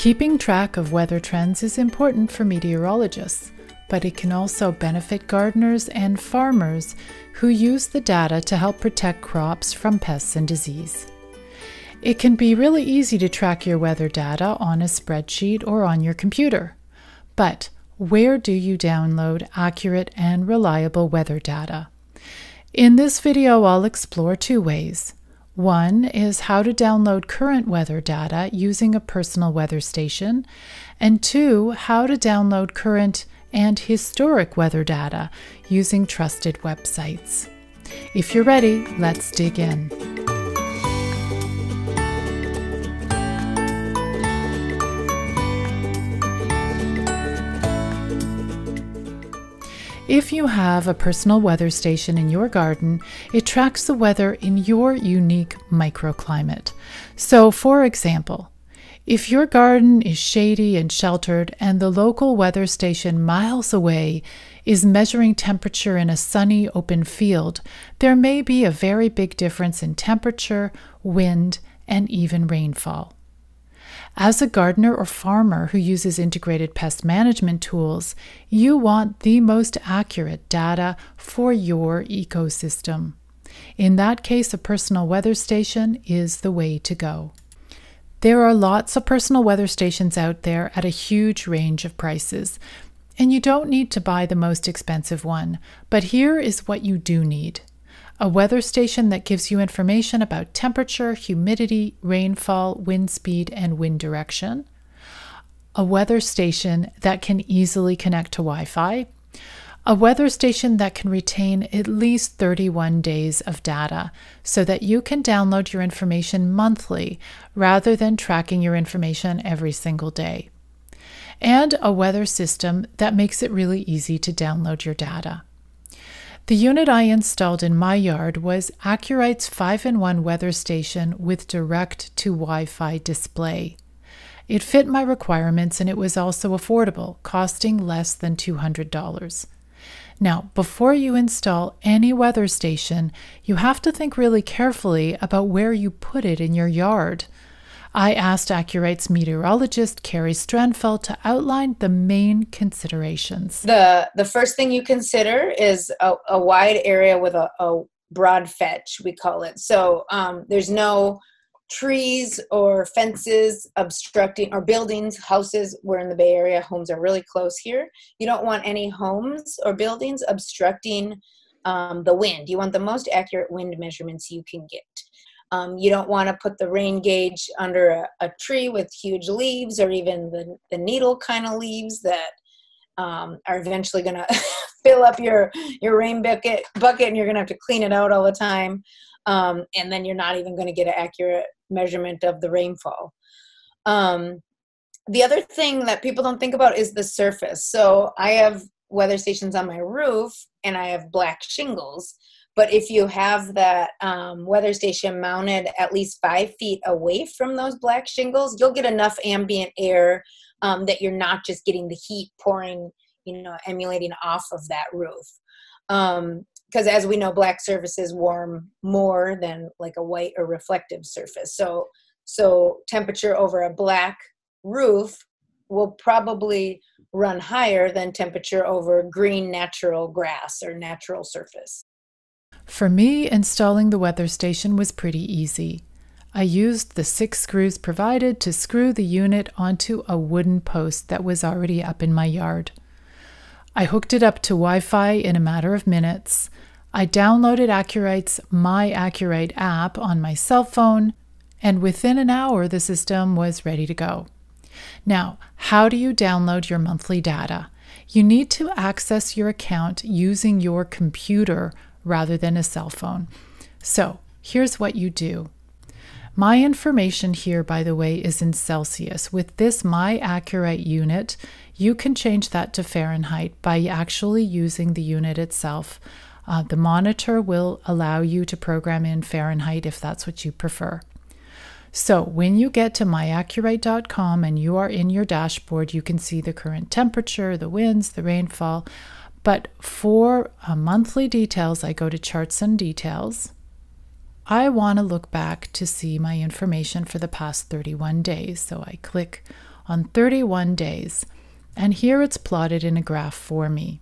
Keeping track of weather trends is important for meteorologists, but it can also benefit gardeners and farmers who use the data to help protect crops from pests and disease. It can be really easy to track your weather data on a spreadsheet or on your computer. But where do you download accurate and reliable weather data? In this video, I'll explore two ways. One is how to download current weather data using a personal weather station, and two, how to download current and historic weather data using trusted websites. If you're ready, let's dig in. If you have a personal weather station in your garden, it tracks the weather in your unique microclimate. So, for example, if your garden is shady and sheltered and the local weather station miles away is measuring temperature in a sunny open field, there may be a very big difference in temperature, wind, and even rainfall. As a gardener or farmer who uses integrated pest management tools, you want the most accurate data for your ecosystem. In that case, a personal weather station is the way to go. There are lots of personal weather stations out there at a huge range of prices, and you don't need to buy the most expensive one, but here is what you do need. A weather station that gives you information about temperature, humidity, rainfall, wind speed, and wind direction. A weather station that can easily connect to Wi-Fi. A weather station that can retain at least 31 days of data so that you can download your information monthly rather than tracking your information every single day. And a weather system that makes it really easy to download your data. The unit I installed in my yard was AcuRite's 5-in-1 weather station with direct-to-Wi-Fi display. It fit my requirements and it was also affordable, costing less than $200. Now, before you install any weather station, you have to think really carefully about where you put it in your yard. I asked AcuRite's meteorologist, Carrie Strandfeld, to outline the main considerations. The first thing you consider is a wide area with a broad fetch, we call it. So there's no trees or fences obstructing, or buildings, houses. We're in the Bay Area. Homes are really close here. You don't want any homes or buildings obstructing the wind. You want the most accurate wind measurements you can get. You don't want to put the rain gauge under a tree with huge leaves, or even the needle kind of leaves that are eventually going to fill up your rain bucket and you're going to have to clean it out all the time. And then you're not even going to get an accurate measurement of the rainfall. The other thing that people don't think about is the surface. So I have weather stations on my roof and I have black shingles. But if you have that weather station mounted at least 5 feet away from those black shingles, you'll get enough ambient air that you're not just getting the heat pouring, you know, emanating off of that roof. Because as we know, black surfaces warm more than like a white or reflective surface. So temperature over a black roof will probably run higher than temperature over green natural grass or natural surface. For me, installing the weather station was pretty easy. I used the 6 screws provided to screw the unit onto a wooden post that was already up in my yard. I hooked it up to Wi-Fi in a matter of minutes. I downloaded AcuRite's My AcuRite app on my cell phone, and within an hour the system was ready to go. Now, how do you download your monthly data? You need to access your account using your computer rather than a cell phone. So here's what you do. My information here, by the way, is in Celsius. With this My AcuRite unit, you can change that to Fahrenheit by actually using the unit itself. The monitor will allow you to program in Fahrenheit if that's what you prefer. So when you get to myacurite.com and you are in your dashboard, you can see the current temperature, the winds, the rainfall. But for monthly details, I go to Charts and Details. I want to look back to see my information for the past 31 days. So I click on 31 days, and here it's plotted in a graph for me.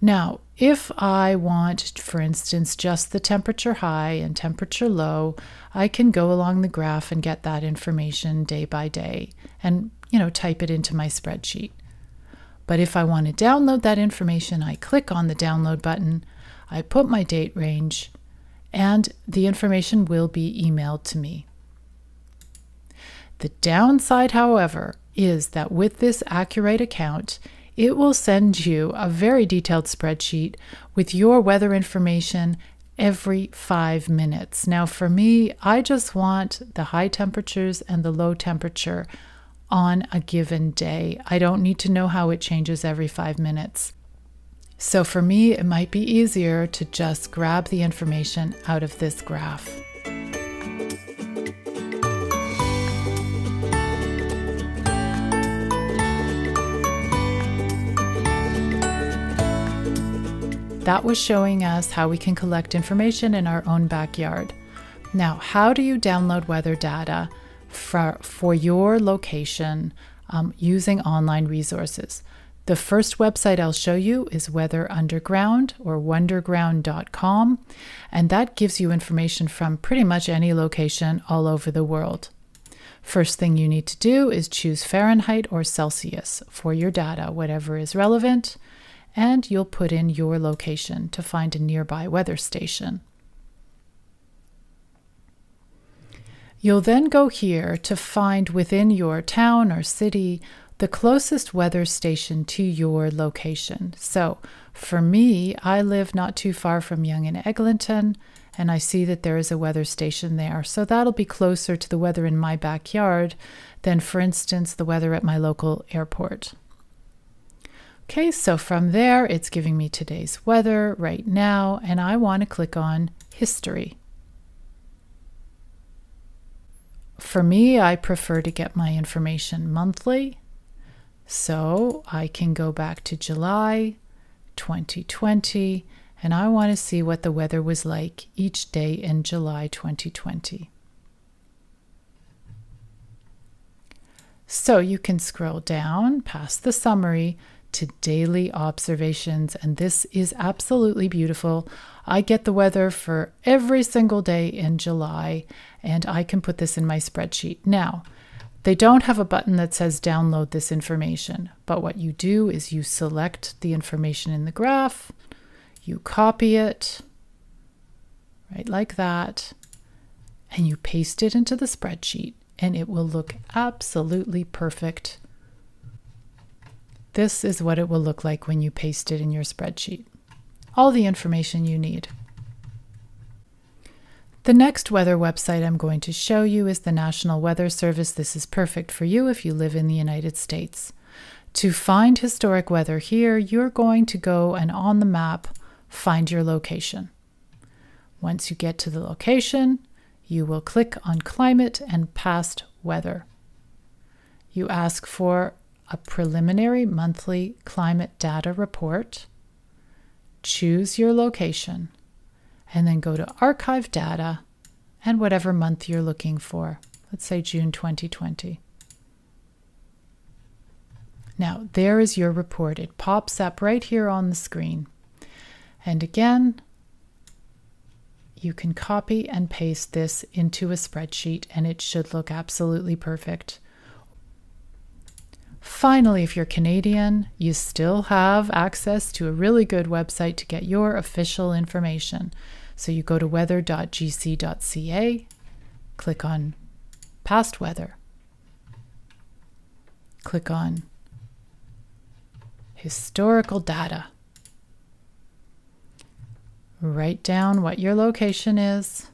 Now, if I want, for instance, just the temperature high and temperature low, I can go along the graph and get that information day by day and, type it into my spreadsheet. But if I want to download that information, I click on the download button, I put my date range, and the information will be emailed to me. The downside, however, is that with this AcuRite account, it will send you a very detailed spreadsheet with your weather information every 5 minutes. Now for me, I just want the high temperatures and the low temperature on a given day. I don't need to know how it changes every 5 minutes. So for me, it might be easier to just grab the information out of this graph. That was showing us how we can collect information in our own backyard. Now, how do you download weather data for your location using online resources? The first website I'll show you is Weather Underground, or wonderground.com, and that gives you information from pretty much any location all over the world. First thing you need to do is choose Fahrenheit or Celsius for your data, whatever is relevant, and you'll put in your location to find a nearby weather station. You'll then go here to find within your town or city the closest weather station to your location. So for me, I live not too far from Yonge and Eglinton, and I see that there is a weather station there. So that'll be closer to the weather in my backyard than, for instance, the weather at my local airport. Okay, so from there, it's giving me today's weather right now, and I want to click on history. For me, I prefer to get my information monthly, so I can go back to July 2020, and I want to see what the weather was like each day in July 2020. So you can scroll down past the summary to daily observations, and this is absolutely beautiful. I get the weather for every single day in July, and I can put this in my spreadsheet. Now, they don't have a button that says download this information, but what you do is you select the information in the graph, you copy it, right like that, and you paste it into the spreadsheet, and it will look absolutely perfect. This is what it will look like when you paste it in your spreadsheet. All the information you need. The next weather website I'm going to show you is the National Weather Service. This is perfect for you if you live in the United States. To find historic weather here, you're going to go and on the map, find your location. Once you get to the location, you will click on Climate and Past Weather. You ask for a preliminary monthly climate data report, choose your location, and then go to Archive Data and whatever month you're looking for. Let's say June 2020. Now, there is your report. It pops up right here on the screen. And again, you can copy and paste this into a spreadsheet, and it should look absolutely perfect. Finally, if you're Canadian, you still have access to a really good website to get your official information. So you go to weather.gc.ca, click on Past Weather, click on Historical Data. Write down what your location is,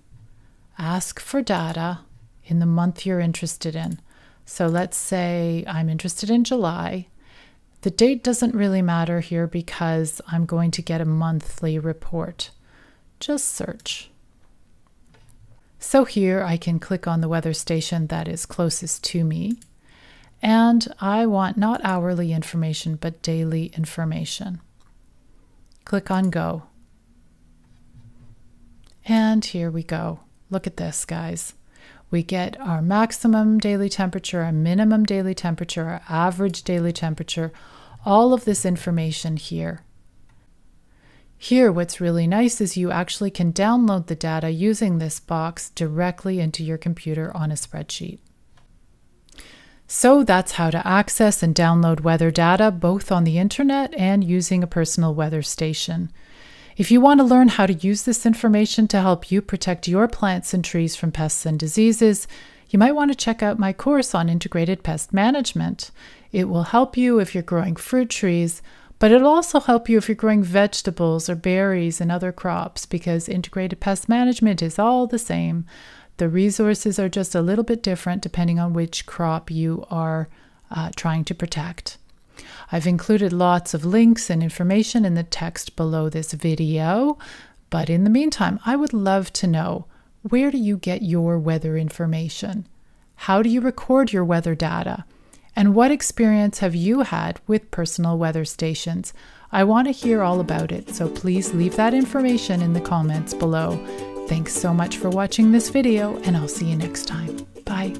ask for data in the month you're interested in. So let's say I'm interested in July. The date doesn't really matter here because I'm going to get a monthly report. Just search. So here I can click on the weather station that is closest to me. And I want not hourly information, but daily information. Click on Go. And here we go. Look at this, guys. We get our maximum daily temperature, our minimum daily temperature, our average daily temperature, all of this information here. Here, what's really nice is you actually can download the data using this box directly into your computer on a spreadsheet. So that's how to access and download weather data, both on the internet and using a personal weather station. If you want to learn how to use this information to help you protect your plants and trees from pests and diseases, you might want to check out my course on integrated pest management. It will help you if you're growing fruit trees, but it'll also help you if you're growing vegetables or berries and other crops, because integrated pest management is all the same. The resources are just a little bit different depending on which crop you are trying to protect. I've included lots of links and information in the text below this video, but in the meantime, I would love to know, where do you get your weather information? How do you record your weather data? And what experience have you had with personal weather stations? I want to hear all about it, so please leave that information in the comments below. Thanks so much for watching this video, and I'll see you next time. Bye.